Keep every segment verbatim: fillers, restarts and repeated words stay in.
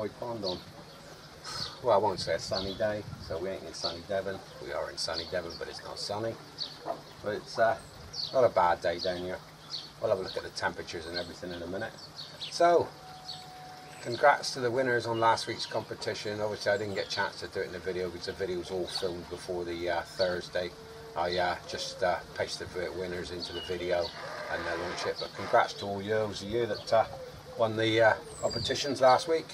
Koi Pond on, well, I won't say a sunny day, so we ain't in sunny Devon. We are in sunny Devon, but it's not sunny. But it's uh, not a bad day down here. We'll have a look at the temperatures and everything in a minute. So, congrats to the winners on last week's competition. Obviously I didn't get a chance to do it in the video because the video was all filmed before the uh, Thursday. I uh, just uh, pasted the winners into the video and uh, launched it. But congrats to all those of you that uh, won the uh, competitions last week.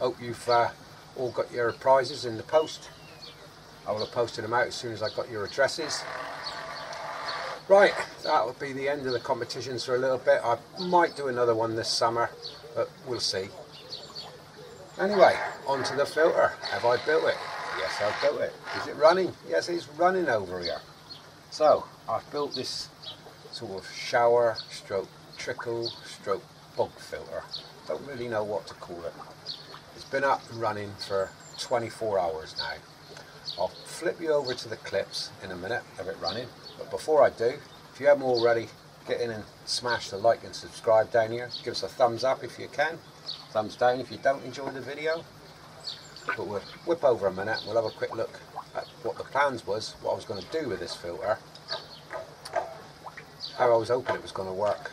Hope you've uh, all got your prizes in the post. I will have posted them out as soon as I got your addresses. Right, that will be the end of the competitions for a little bit. I might do another one this summer, but we'll see. Anyway, onto the filter. Have I built it? Yes, I've built it. Is it running? Yes, it's running over here. So, I've built this sort of shower, stroke, trickle, stroke, bog filter. Don't really know what to call it. It's been up and running for twenty-four hours now. I'll flip you over to the clips in a minute of it running. But before I do, if you haven't already, get in and smash the like and subscribe down here. Give us a thumbs up if you can. Thumbs down if you don't enjoy the video. But we'll whip over a minute, we'll have a quick look at what the plans was, what I was going to do with this filter, how I was hoping it was going to work,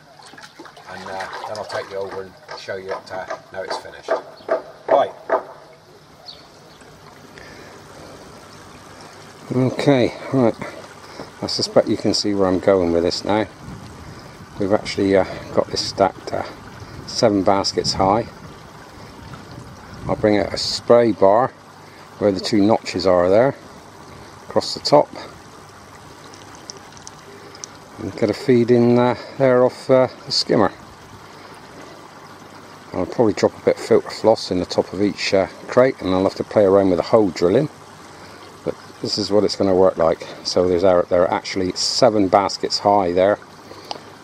and uh, then I'll take you over and show you it uh, now it's finished. Right. Okay, right, I suspect you can see where I'm going with this now. We've actually uh, got this stacked uh, seven baskets high. I'll bring out a spray bar where the two notches are there, across the top, and get a feed in uh, there off uh, the skimmer. I'll probably drop a bit of filter floss in the top of each uh, crate, and I'll have to play around with a hole drilling, but this is what it's going to work like. So there's our, there are actually seven baskets high there.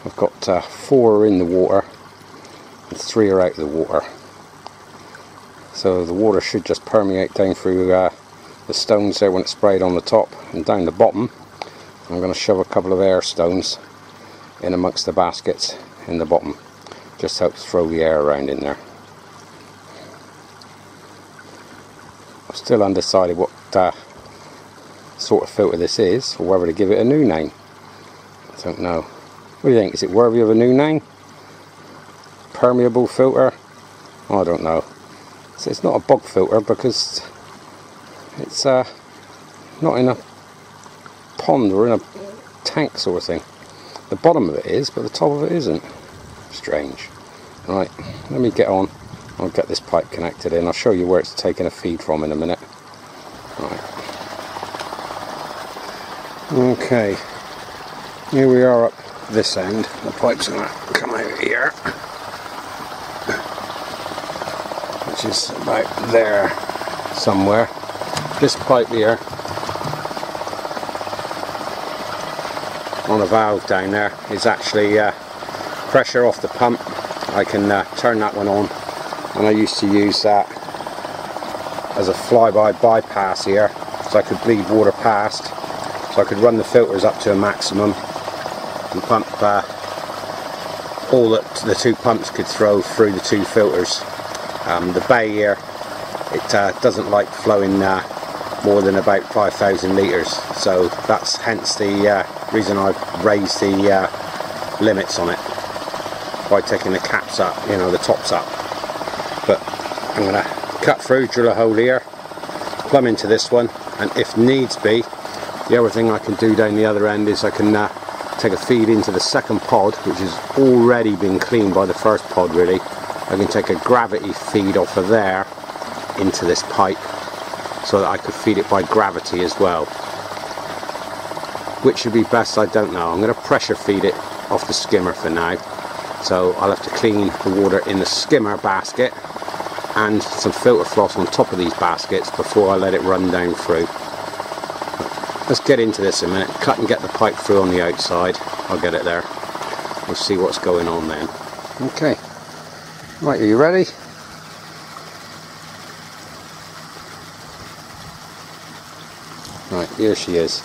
I've got uh, four in the water and three are out of the water. So the water should just permeate down through uh, the stones there when it's sprayed on the top and down the bottom. I'm going to shove a couple of air stones in amongst the baskets in the bottom. Just helps throw the air around in there. I'm still undecided what uh, sort of filter this is, or whether to give it a new name. I don't know. What do you think? Is it worthy of a new name? Permeable filter? I don't know. So it's not a bog filter because it's uh, not in a pond or in a tank sort of thing. The bottom of it is, but the top of it isn't. Strange. Right, let me get on. I'll get this pipe connected in. I'll show you where it's taking a feed from in a minute. Right. Okay. Here we are up this end. The pipe's going to come out here, which is about there somewhere. This pipe here, on a valve down there, is actually uh, pressure off the pump. I can uh, turn that one on, and I used to use that as a fly-by bypass here, so I could bleed water past, so I could run the filters up to a maximum and pump uh, all that the two pumps could throw through the two filters. Um, the bay here, it uh, doesn't like flowing uh, more than about five thousand litres, so that's hence the uh, reason I've raised the uh, limits on it by taking the caps up, you know, the tops up. But I'm going to cut through, drill a hole here, plumb into this one, and if needs be, the other thing I can do down the other end is I can uh, take a feed into the second pod, which has already been cleaned by the first pod really. I can take a gravity feed off of there into this pipe so that I could feed it by gravity as well. Which would be best, I don't know. I'm going to pressure feed it off the skimmer for now. So I'll have to clean the water in the skimmer basket and some filter floss on top of these baskets before I let it run down through. Let's get into this in a minute. Cut and get the pipe through on the outside. I'll get it there. We'll see what's going on then. Okay. Right, are you ready? Right, here she is.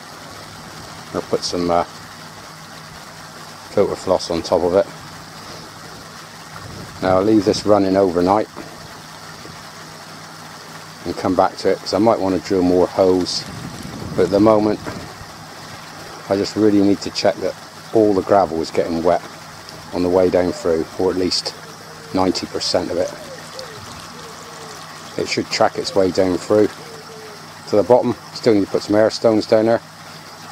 I'll put some uh, filter floss on top of it. Now I'll leave this running overnight. come back to it because I might want to drill more holes, but at the moment I just really need to check that all the gravel is getting wet on the way down through, or at least ninety percent of it. It should track its way down through to the bottom. Still need to put some air stones down there,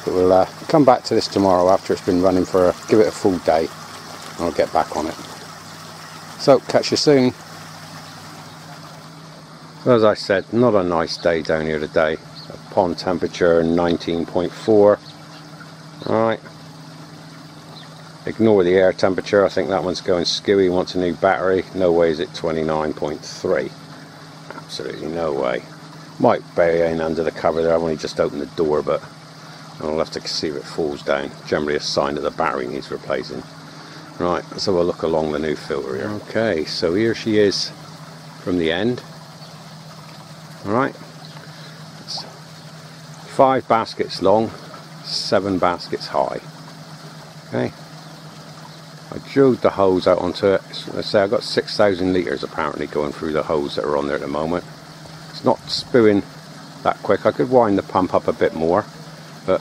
but we'll uh, come back to this tomorrow after it's been running for a, give it a full day, and I'll get back on it. So catch you soon. So as I said, not a nice day down here today. Pond temperature nineteen point four. Alright, ignore the air temperature, I think that one's going skewy, wants a new battery. No way is it twenty-nine point three, absolutely no way. Might bury in under the cover there. I've only just opened the door, but I'll have to see if it falls down. Generally a sign that the battery needs replacing. Right, let's have a look along the new filter here. Okay, so here she is from the end. Alright, five baskets long, seven baskets high. Okay, I drilled the holes out onto it. Let's say I've got six thousand litres apparently going through the holes that are on there at the moment. It's not spewing that quick. I could wind the pump up a bit more, but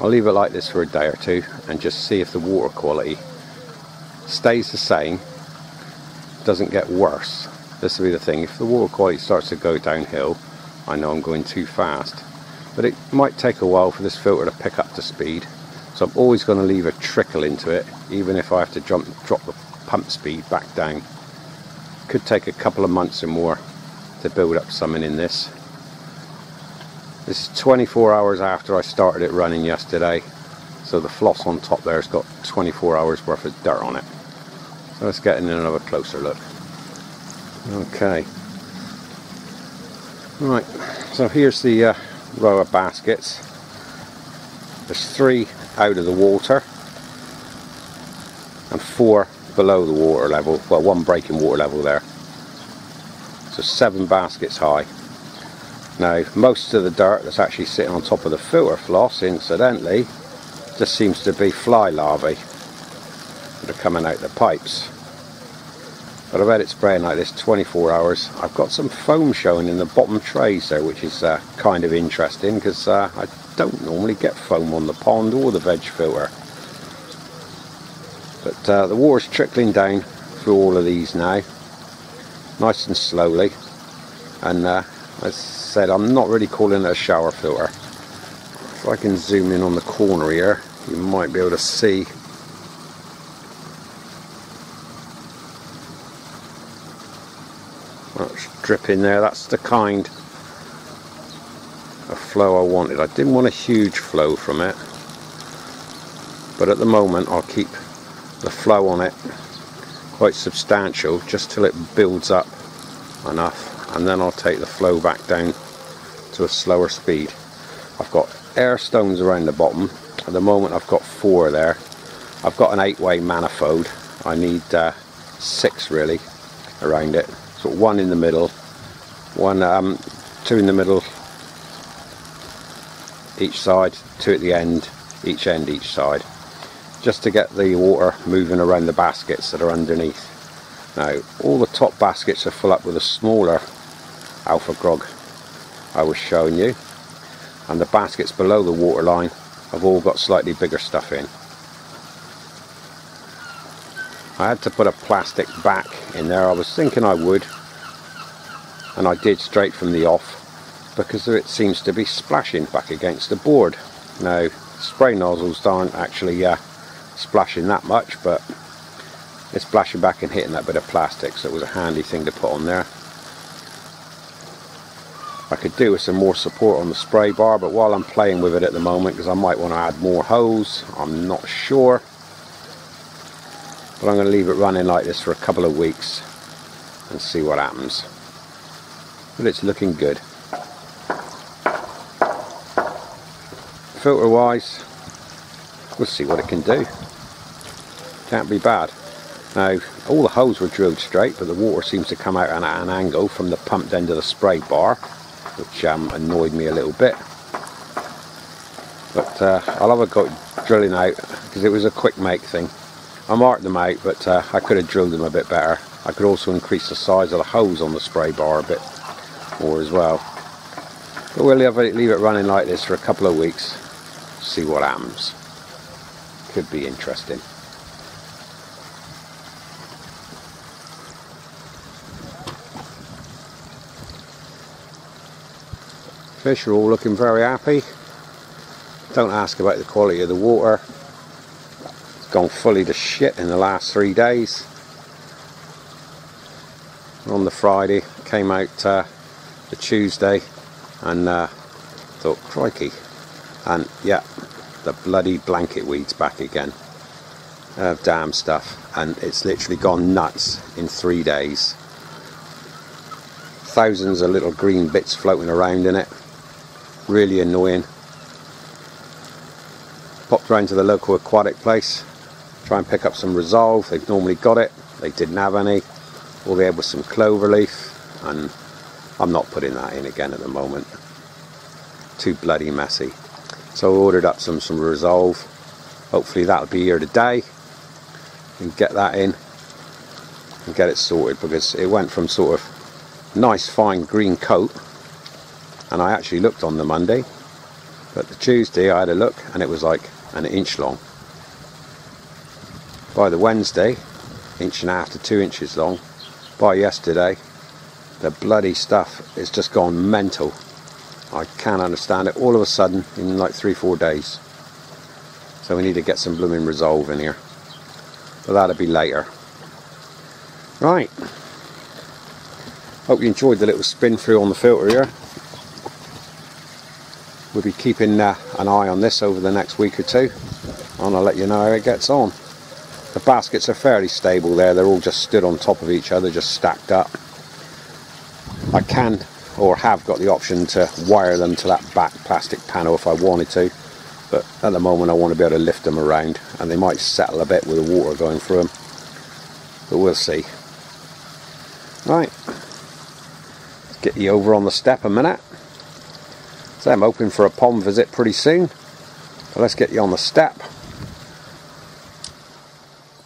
I'll leave it like this for a day or two and just see if the water quality stays the same, doesn't get worse. This will be the thing. If the water quality starts to go downhill, I know I'm going too fast. But it might take a while for this filter to pick up to speed. So I'm always going to leave a trickle into it, even if I have to jump, drop the pump speed back down. Could take a couple of months or more to build up something in this. This is twenty-four hours after I started it running yesterday, so the floss on top there has got twenty-four hours worth of dirt on it. So let's get in another closer look. Okay. Right, so here's the uh, row of baskets. There's three out of the water and four below the water level, well, one breaking water level there. So seven baskets high. Now most of the dirt that's actually sitting on top of the filter floss, incidentally, just seems to be fly larvae that are coming out the pipes. But I've had it spraying like this twenty-four hours. I've got some foam showing in the bottom trays there, which is uh, kind of interesting because uh, I don't normally get foam on the pond or the veg filter. But uh, the water's trickling down through all of these now, nice and slowly. And uh, as I said, I'm not really calling it a shower filter. If I can zoom in on the corner here, you might be able to see. That's dripping there. That's the kind of flow I wanted. I didn't want a huge flow from it, but at the moment I'll keep the flow on it quite substantial just till it builds up enough, and then I'll take the flow back down to a slower speed. I've got air stones around the bottom. At the moment I've got four there. I've got an eight-way manifold. I need uh, six really around it. So one in the middle, one, um, two in the middle each side, two at the end, each end each side, just to get the water moving around the baskets that are underneath. Now all the top baskets are full up with a smaller alpha grog I was showing you, and the baskets below the waterline have all got slightly bigger stuff in. I had to put a plastic back in there. I was thinking I would, and I did straight from the off, because it seems to be splashing back against the board. Now spray nozzles aren't actually uh, splashing that much, but it's splashing back and hitting that bit of plastic, so it was a handy thing to put on there. I could do with some more support on the spray bar, but while I'm playing with it at the moment, because I might want to add more hose, I'm not sure. But I'm going to leave it running like this for a couple of weeks and see what happens. But it's looking good. Filter wise, we'll see what it can do. Can't be bad. Now all the holes were drilled straight, but the water seems to come out at an angle from the pumped end of the spray bar, which um, annoyed me a little bit. But uh, I'll have a go at drilling out, because it was a quick make thing. I marked them out, but uh, I could have drilled them a bit better. I could also increase the size of the hose on the spray bar a bit more as well. But we'll leave it, leave it running like this for a couple of weeks, see what happens. Could be interesting. Fish are all looking very happy. Don't ask about the quality of the water. It's gone fully to shit in the last three days. On the Friday, came out uh, the Tuesday, and uh, thought, crikey, and yeah, the bloody blanket weed's back again. Uh, damn stuff, and it's literally gone nuts in three days. Thousands of little green bits floating around in it. Really annoying. Popped round to the local aquatic place, try and pick up some Resolve. They've normally got it, they didn't have any. All they had was some clover leaf, and I'm not putting that in again at the moment. Too bloody messy. So I ordered up some some Resolve. Hopefully that'll be here today and get that in and get it sorted, because it went from sort of nice fine green coat, and I actually looked on the Monday, but the Tuesday I had a look and it was like an inch long. By the Wednesday, inch and a half to two inches long. By yesterday, the bloody stuff is just gone mental. I can't understand it, all of a sudden in like three four days. So we need to get some blooming Resolve in here, but that'll be later. Right, hope you enjoyed the little spin through on the filter here. We'll be keeping uh, an eye on this over the next week or two, and I'll let you know how it gets on. The baskets are fairly stable there, they're all just stood on top of each other, just stacked up. I can, or have got the option to wire them to that back plastic panel if I wanted to, but at the moment I want to be able to lift them around, and they might settle a bit with the water going through them, but we'll see. Right. Get you over on the step a minute. So I'm hoping for a pond visit pretty soon, so let's get you on the step.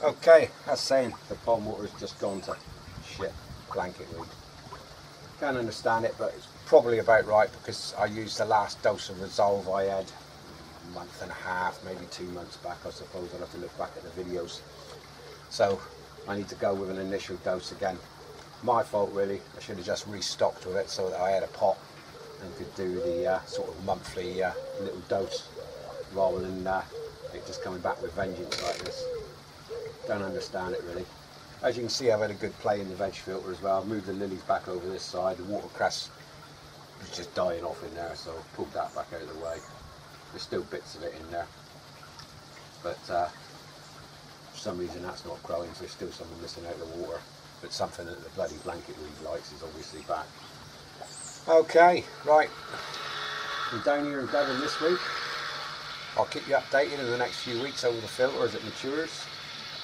Okay, as saying, the pond water has just gone to shit, blanket weed. Can't understand it, but it's probably about right, because I used the last dose of Resolve I had a month and a half, maybe two months back, I suppose. I'll have to look back at the videos. So I need to go with an initial dose again. My fault really, I should have just restocked with it so that I had a pot and could do the uh, sort of monthly uh, little dose rather than uh, it just coming back with vengeance like this. Don't understand it really. As you can see, I've had a good play in the veg filter as well. I've moved the lilies back over this side, the watercress was just dying off in there, so I've pulled that back out of the way. There's still bits of it in there, but uh, for some reason that's not growing, so there's still something missing out of the water. But something that the bloody blanket weed likes is obviously back. Okay, right. I'm down here in Devon this week. I'll keep you updated in the next few weeks over the filter as it matures.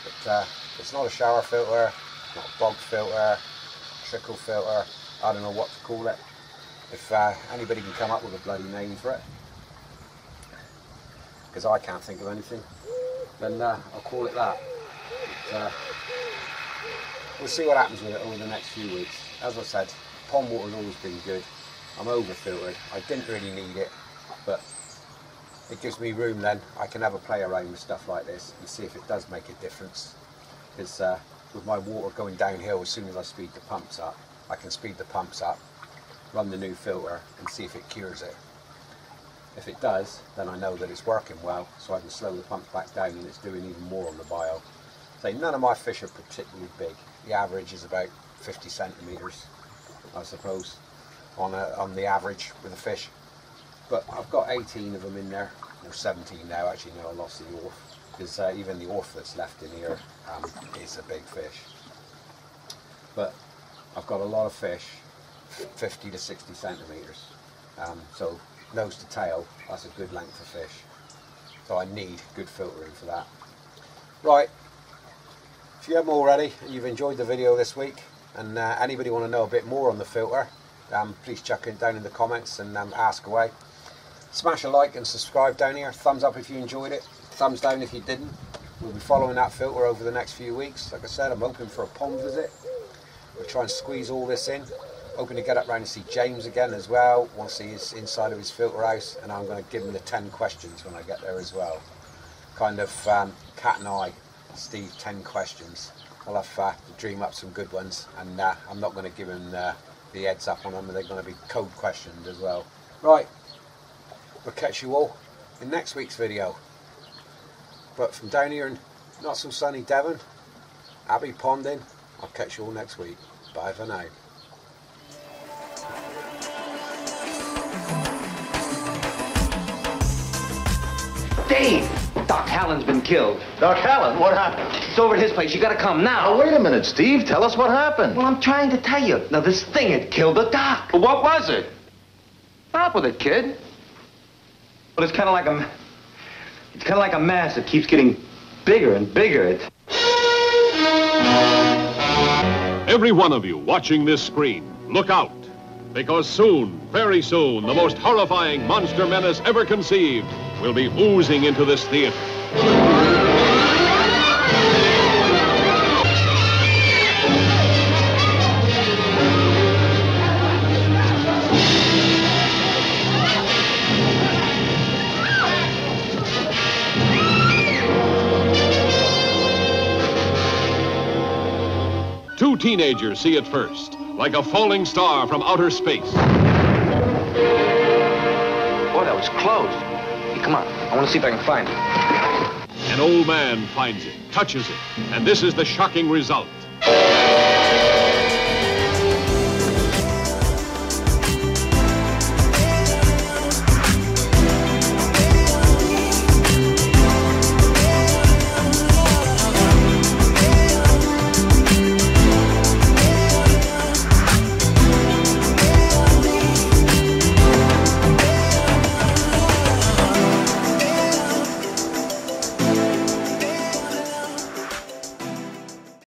But uh, it's not a shower filter, not a bog filter, trickle filter, I don't know what to call it. If uh, anybody can come up with a bloody name for it, because I can't think of anything, then uh, I'll call it that. But, uh, we'll see what happens with it over the next few weeks. As I said, pond water's always been good. I'm over-filtered. I didn't really need it, but it gives me room then. I can have a play around with stuff like this and see if it does make a difference. Because uh, with my water going downhill, as soon as I speed the pumps up, I can speed the pumps up, run the new filter, and see if it cures it. If it does, then I know that it's working well, so I can slow the pumps back down and it's doing even more on the bio. So none of my fish are particularly big. The average is about fifty centimetres, I suppose, on, a, on the average with a fish. But I've got eighteen of them in there, or seventeen now, actually, no, I lost the Orf, because uh, even the Orf that's left in here um, is a big fish. But I've got a lot of fish, fifty to sixty centimetres, um, so nose to tail, that's a good length of fish. So I need good filtering for that. Right. If you haven't already and you've enjoyed the video this week, and uh, anybody want to know a bit more on the filter, um, please chuck it down in the comments and um, ask away. Smash a like and subscribe down here. Thumbs up if you enjoyed it, thumbs down if you didn't. We'll be following that filter over the next few weeks. Like I said, I'm hoping for a pond visit. We'll try and squeeze all this in. hoping to get up round and see James again as well. Want to see his inside of his filter house, and I'm going to give him the ten questions when I get there as well. Kind of um, cat and eye, Steve, ten questions. I'll have uh, to dream up some good ones, and uh, I'm not going to give him uh, the heads up on them. They're going to be code questioned as well. Right, we'll catch you all in next week's video. But from down here in not so sunny Devon, Abbey Ponding, I'll catch you all next week. Bye for now. Dave! Doc Hallen's been killed. Doc Hallen? What happened? It's over at his place. You gotta come now. Oh, wait a minute, Steve. Tell us what happened. Well, I'm trying to tell you. Now, this thing had killed the doc. Well, what was it? Stop with it, kid. Well, it's kind of like a... It's kind of like a mass that keeps getting bigger and bigger. It... Every one of you watching this screen, look out. Because soon, very soon, the most horrifying monster menace ever conceived will be oozing into this theater. Two teenagers see it first, like a falling star from outer space. Boy, that was close. Come on, I want to see if I can find it. An old man finds it, touches it, and this is the shocking result.